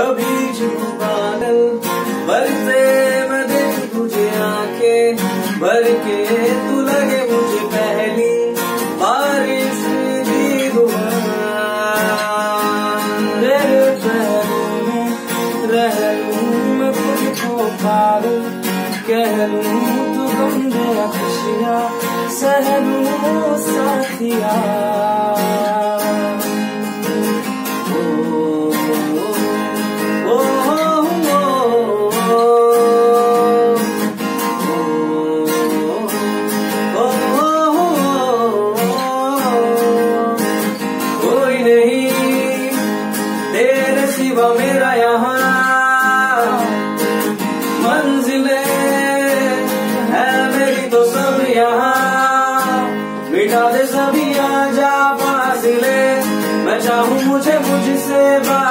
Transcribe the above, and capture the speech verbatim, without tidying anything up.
कभी बादल बरसे मैं दिन तुझे आके भर के तू लगे मुझे पहली बारिश दी हुआ तेरे पैरों में रह लूं मैं खुद को पालू कह लूं तू तुम मेरा खुशियाँ सह लूं साथिया। मेरा यहाँ मंजिले है मेरी तो सब यहाँ मिटा दे सभी आजा फासले मैं चाहूँ मुझे मुझसे बात